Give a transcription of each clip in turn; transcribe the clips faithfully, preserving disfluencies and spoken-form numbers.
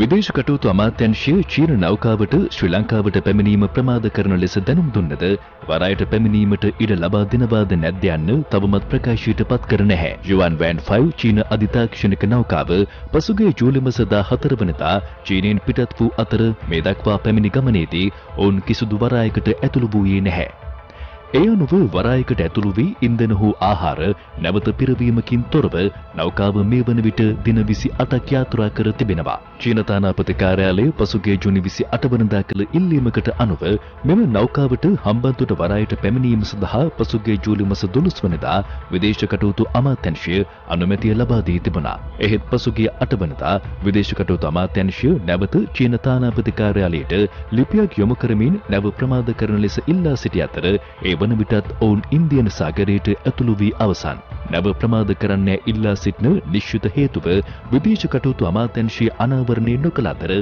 विदेश कटूतु अमात्यांशे चीन नौकावट श्रीलंकावट පැමිණීම ප්‍රමාද කරන ලෙස දැනුම් දුන්නද වරායට පැමිණීමට ඉඩ ලබා දෙනවාද නැද්ද යන්න තවමත් ප්‍රකාශයට පත් කර නැහැ. Yuan Wang ෆයිව් චීන අධිතාක්ෂණික නෞකාව පසුගිය ජූලි මාස දාහතර වෙනිදා චීනෙන් පිටත් වූ අතර මේ දක්වා පැමිණි ගමනේදී ඔවුන් කිසිදු වරායකට ඇතුළු වූයේ නැහැ. ඒ අනුව වරායකට ඇතුළු වී ඉන්ධන හෝ ආහාර නැවත පිරවීමකින් තොරව නෞකාව මේ වන විට දින විසි අටක් යාත්‍රා කර තිබෙනවා. චීන තානාපති කාර්යාලය පසුගිය ජූනි විසි අට වෙනිදා කළ ඉල්ලීමකට අනුව මෙම නෞකාවට හම්බන්තොට වරායට පැමිණීම සඳහා පසුගිය ජූලි මාස දොළොස් වෙනිදා විදේශ කටයුතු අමාත්‍යාංශය අනුමැතිය ලබා දී තිබුණා. එහෙත් පසුගිය අට වෙනිදා විදේශ කටයුතු අමාත්‍යාංශය නැවත චීන තානාපති කාර්යාලයට ලිපියක් යොමු කරමින් නැව ප්‍රමාද කරන ලෙස ඉල්ලා සිටි අතර ඒ वन विटत ओन इंडियन सागरेट अतुलुवी अवसान नव प्रमाद करण्य इल्ला सिटन निश्चित हेतुव विदेश कटुतु अमात्यांशे अनावरणे नोकलातर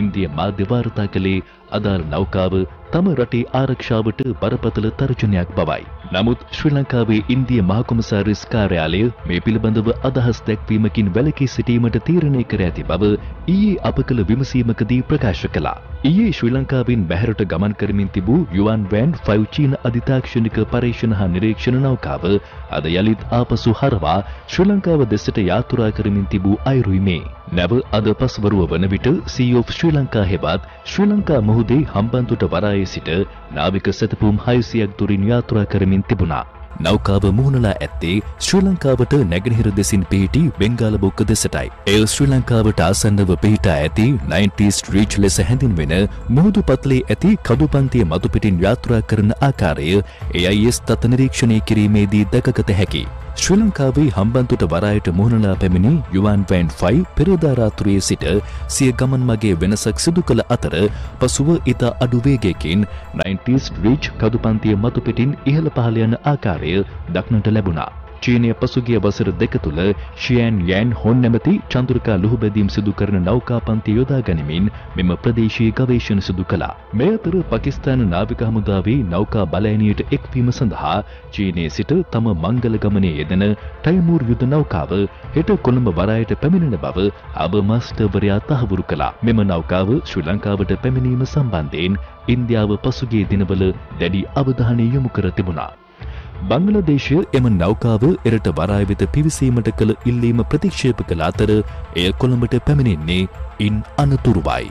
इंदिय माध्य वार्ताकले अदाल नौकाव तम रटे आरक्षावट बरपतल तर्जनයක් බවයි. නමුත් ශ්‍රී ලංකාවේ ඉන්දියා මහ කොමසාරිස් කාර්යාලය මේ පිළිබඳව අදහස් දක්වීමකින් වැළකී සිටීමට තීරණය කර ඇති බව ඊයේ අප කළ විමසීමකදී ප්‍රකාශ කළා. ඊයේ ශ්‍රී ලංකාවෙන් බැහැරට ගමන් කරමින් තිබූ Yuan Wang ෆයිව් චීන අධිතාක්ෂණික පරීක්ෂණ හා නිරීක්ෂණ නෞකාව අද යලිත් ආපසු හරවා ශ්‍රී ලංකාව දෙසට යාත්‍රා කරමින් තිබූ අයුරුයි මේ. නැව අද පස්වරුව වන විට සී ඊ ඕ ශ්‍රී ලංකා හෙවත් ශ්‍රී ලංකා මුහුදේ හම්බන්තොට වරාය සිට නාවික සැතපුම් හයසියක් දුරින් යාත්‍රා කරමින් තිබුණා. නෞකාව මුහුණලා ඇත්තේ ශ්‍රී ලංකාවට නැගෙනහිර දෙසින් පිහිටි බෙන්ගාල බොක්ක දෙසටයි. එය ශ්‍රී ලංකාවට ආසන්නව පිහිටා ඇති නයින්ටීස් රීච් ලෙස හැඳින්වෙන මුහුදු පතලේ ඇති කඳුපන්තිය මතු පිටින් යාත්‍රා කරන ආකාරය ඒ ආයි එස් තත නිරීක්ෂණය කිරීමේදී දැකගත හැකියි. ශ්‍රී ලංකාවේ හම්බන්තොට වරායට මුහුණලා පැමිණි Yuan Wang ෆයිව් පෙරදා රාත්‍රියේ සිට සිය ගමන් මගේ වෙනසක් සිදු කළ අතර පසුව ඉතා අඩු වේගයකින් නයින්ටීස් රීච් කඳුපන්තිය මතු පිටින් ඉහළ පහළ යන ආකාරය දක්නට ලැබුණා. චීනය පසුගිය වසර දෙක තුළ ෂියන් යෑන් හොන් නැමැති චන්ද්‍රකා ලුහුබැදීම් සිදු කරන නෞකා පන්ති යොදා ගනිමින් මෙම ප්‍රදේශීය ගවේෂණ සිදු කළා. මේ අතර පාකිස්තාන නාවික හමුදාවේ නෞකා බලඇණියට එක්වීම සඳහා චීනයේ සිට තම මංගල ගමනේ යෙදෙන ටයිමූර් යුද නෞකාව හෙට කොළඹ වරායට පැමිණෙන බව අබ මාස්ටර්වරයා තහවුරු කළා. මෙම නෞකාව ශ්‍රී ලංකාවට පැමිණීම සම්බන්ධයෙන් ඉන්දියාව පසුගිය දිනවල දැඩි අවධානය යොමු කර තිබුණා. बांग्लादेश एम नौकाव इरट वराय वेत पिविसीमट कल इल्लीम प्रतिक्षेप कल अतर एय कोलंबट पैमिनेन्ने इन अनतुरुवाई.